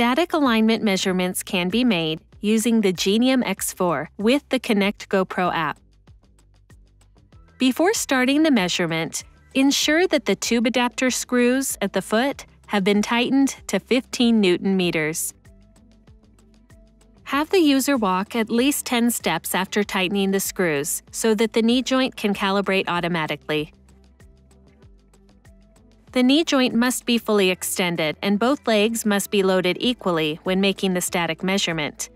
Static alignment measurements can be made using the Genium X4 with the connectgo.pro app. Before starting the measurement, ensure that the tube adapter screws at the foot have been tightened to 15 Newton meters. Have the user walk at least 10 steps after tightening the screws so that the knee joint can calibrate automatically. The knee joint must be fully extended and both legs must be loaded equally when making the static measurement.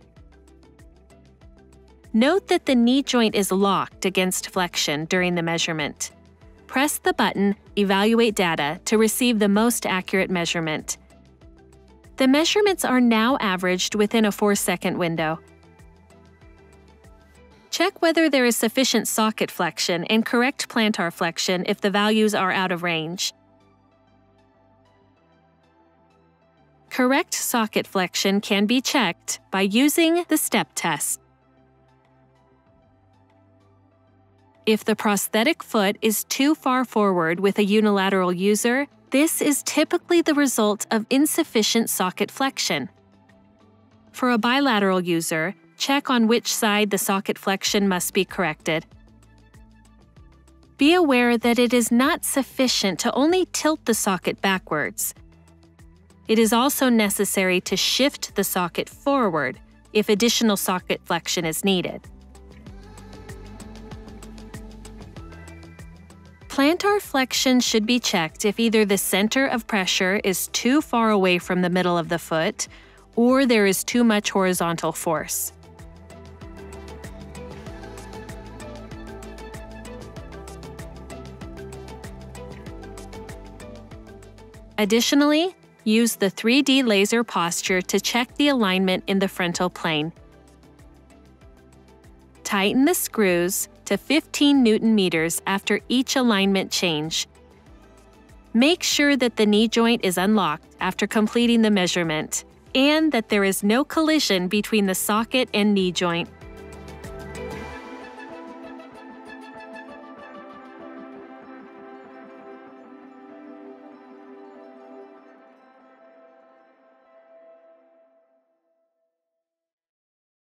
Note that the knee joint is locked against flexion during the measurement. Press the button "Evaluate Data" to receive the most accurate measurement. The measurements are now averaged within a 4-second window. Check whether there is sufficient socket flexion and correct plantar flexion if the values are out of range. Correct socket flexion can be checked by using the step test. If the prosthetic foot is too far forward with a unilateral user, this is typically the result of insufficient socket flexion. For a bilateral user, check on which side the socket flexion must be corrected. Be aware that it is not sufficient to only tilt the socket backwards. It is also necessary to shift the socket forward if additional socket flexion is needed. Plantar flexion should be checked if either the center of pressure is too far away from the middle of the foot or there is too much horizontal force. Additionally, use the 3D laser posture to check the alignment in the frontal plane. Tighten the screws to 15 Newton meters after each alignment change. Make sure that the knee joint is unlocked after completing the measurement and that there is no collision between the socket and knee joint.